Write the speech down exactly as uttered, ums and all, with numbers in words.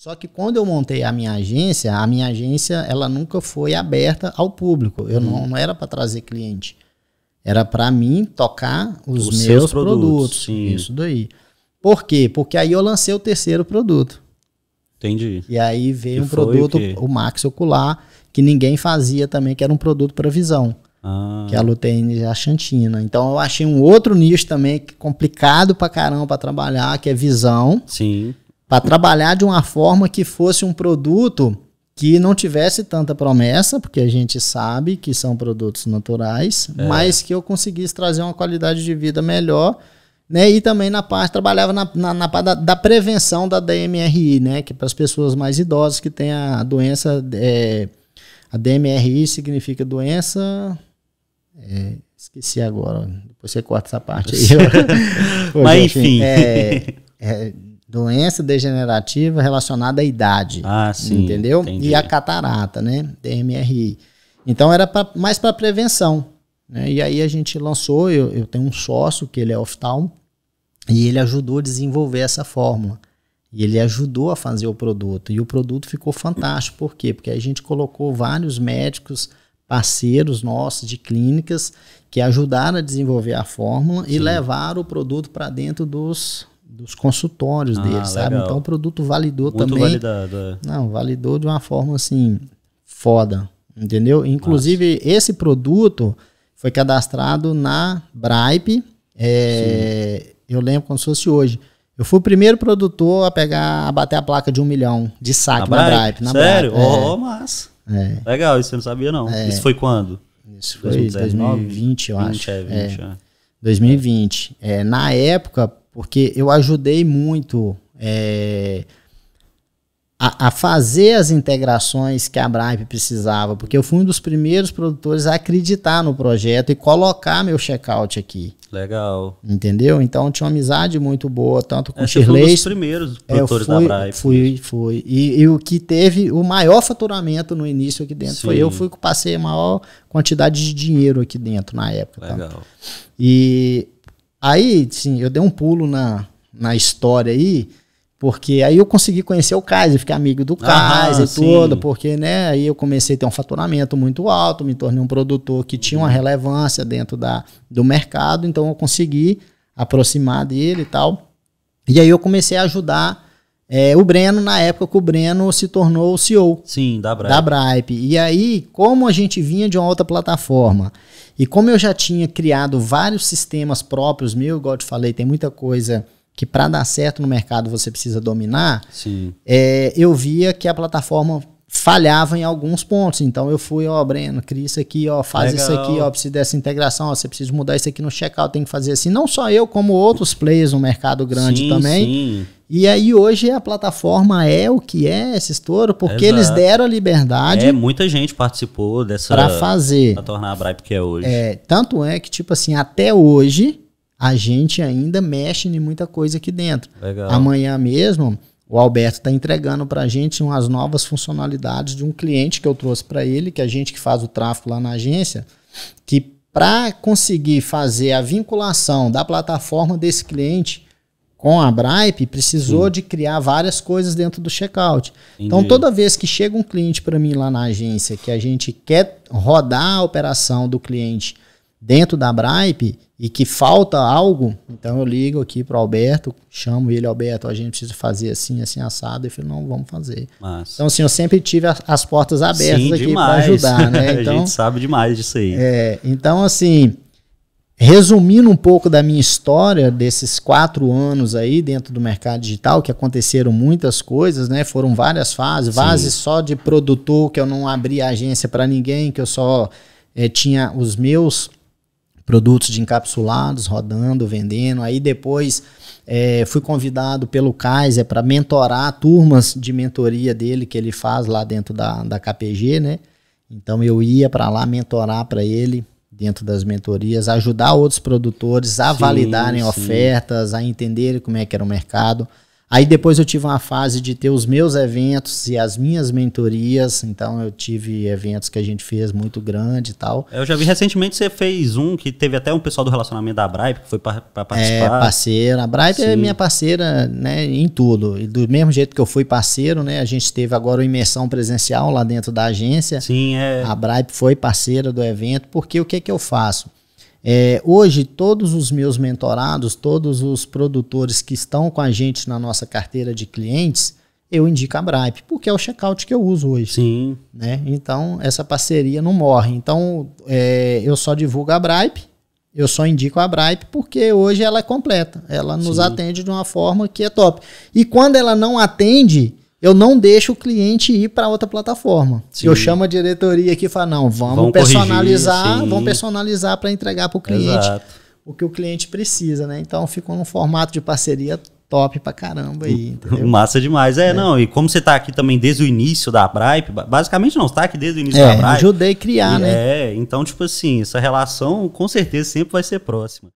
Só que quando eu montei a minha agência, a minha agência ela nunca foi aberta ao público. Eu hum. não, não era para trazer cliente. Era para mim tocar os, os meus seus produtos. produtos. Isso daí. Por quê? Porque aí eu lancei o terceiro produto. Entendi. E aí veio que um produto, o, o Max Ocular, que ninguém fazia também, que era um produto para visão. Ah. Que é a Luteína e a Xantina. Então eu achei um outro nicho também que complicado pra caramba pra trabalhar, que é visão. Sim. Pra trabalhar de uma forma que fosse um produto que não tivesse tanta promessa, porque a gente sabe que são produtos naturais, é. mas que eu conseguisse trazer uma qualidade de vida melhor, né? E também na parte, trabalhava na, na, na parte da, da prevenção da D M R I, né? Que é para as pessoas mais idosas que têm a doença. É, a D M R I significa doença. É, esqueci agora, depois você corta essa parte aí. Pô, mas gente, enfim. É, é, doença degenerativa relacionada à idade. Ah, sim. Entendeu? Entendi. E a catarata, né? D M R I. Então era pra, mais para prevenção. Né? E aí a gente lançou, eu, eu tenho um sócio que ele é oftalmo, e ele ajudou a desenvolver essa fórmula. E ele ajudou a fazer o produto. E o produto ficou fantástico. Por quê? Porque a gente colocou vários médicos parceiros nossos de clínicas que ajudaram a desenvolver a fórmula Sim. e levaram o produto para dentro dos, dos consultórios ah, deles, sabe? Legal. Então o produto validou Muito também. Validado, é. Não, validou de uma forma assim, foda. Entendeu? Inclusive, Nossa. esse produto foi cadastrado na Bripe. É, eu lembro como se fosse hoje. Eu fui o primeiro produtor a pegar, a bater a placa de um milhão de saque na Bripe. Na Bripe. Sério? Ó, é. oh, massa. É. Legal, isso eu não sabia não. É. Isso foi quando? Isso foi dois mil e vinte, eu acho. dois mil e vinte. É, na época, porque eu ajudei muito é, a, a fazer as integrações que a Bripe precisava, porque eu fui um dos primeiros produtores a acreditar no projeto e colocar meu checkout aqui. Legal. Entendeu? Então tinha uma amizade muito boa, tanto com o Shirley. Foi um dos primeiros produtores é, fui, da Bripe. Fui, fui. E, e o que teve o maior faturamento no início aqui dentro Sim. foi eu, fui que passei a maior quantidade de dinheiro aqui dentro na época. Legal. Tá? E aí, sim, eu dei um pulo na, na história aí, porque aí eu consegui conhecer o Kaisser, fiquei amigo do Kaisser e tudo, porque, né, aí eu comecei a ter um faturamento muito alto, me tornei um produtor que tinha uma relevância dentro da, do mercado, então eu consegui aproximar dele e tal. E aí eu comecei a ajudar é, o Breno, na época que o Breno se tornou o C E O Sim, da Bripe. da Bripe. E aí, como a gente vinha de uma outra plataforma, e como eu já tinha criado vários sistemas próprios meus, igual eu te falei, tem muita coisa que para dar certo no mercado você precisa dominar, Sim. É, eu via que a plataforma falhava em alguns pontos. Então eu fui, ó, Breno, cria isso aqui, ó, faz Legal. isso aqui, ó, precisa dessa integração, ó, você precisa mudar isso aqui no checkout, tem que fazer assim. Não só eu, como outros players no mercado grande sim, também. Sim. E aí hoje a plataforma é o que é esse estouro, porque Exato. eles deram a liberdade. É, muita gente participou dessa... Para fazer. Para tornar a Bripe que é hoje. É, tanto é que, tipo assim, até hoje... a gente ainda mexe em muita coisa aqui dentro. Legal. Amanhã mesmo, o Alberto está entregando para a gente umas novas funcionalidades de um cliente que eu trouxe para ele, que é a gente que faz o tráfego lá na agência, que para conseguir fazer a vinculação da plataforma desse cliente com a Bripe, precisou Sim. de criar várias coisas dentro do checkout. Entendi. Então, toda vez que chega um cliente para mim lá na agência, que a gente quer rodar a operação do cliente dentro da Bripe e que falta algo, então eu ligo aqui para o Alberto, chamo ele, Alberto, a gente precisa fazer assim, assim, assado, e falo, não, vamos fazer. Massa. Então, assim, eu sempre tive as, as portas abertas Sim, aqui para ajudar, né? Então, a gente sabe demais disso aí. É, então, assim, resumindo um pouco da minha história, desses quatro anos aí dentro do mercado digital, que aconteceram muitas coisas, né? Foram várias fases, fases só de produtor, que eu não abri agência para ninguém, que eu só é, tinha os meus... produtos de encapsulados, rodando, vendendo. Aí depois é, fui convidado pelo Kaisser para mentorar turmas de mentoria dele que ele faz lá dentro da, da K P G, né? Então eu ia para lá mentorar para ele dentro das mentorias, ajudar outros produtores a sim, validarem sim. ofertas, a entenderem como é que era o mercado, Aí depois eu tive uma fase de ter os meus eventos e as minhas mentorias, então eu tive eventos que a gente fez muito grande e tal. Eu já vi recentemente você fez um que teve até um pessoal do relacionamento da Bripe que foi para participar. É, parceira. A Bripe é minha parceira, né, em tudo. E do mesmo jeito que eu fui parceiro, né, a gente teve agora uma imersão presencial lá dentro da agência. Sim, é. A Bripe foi parceira do evento, porque o que que eu faço? É, hoje todos os meus mentorados, todos os produtores que estão com a gente na nossa carteira de clientes, eu indico a Bripe, porque é o checkout que eu uso hoje. Sim. Né? Então essa parceria não morre. Então é, eu só divulgo a Bripe, eu só indico a Bripe, porque hoje ela é completa, ela nos Sim. atende de uma forma que é top. E quando ela não atende, eu não deixo o cliente ir para outra plataforma. Sim. Eu chamo a diretoria aqui e falo, não, vamos, vamos personalizar, corrigir, vamos personalizar para entregar para o cliente Exato. o que o cliente precisa, né? Então ficou num formato de parceria top pra caramba aí, entendeu? Massa demais. É, é, não, e como você tá aqui também desde o início da Bripe, basicamente não, você tá aqui desde o início é, da Bripe. Ajudei a criar, e, né? É, então tipo assim, essa relação com certeza sempre vai ser próxima.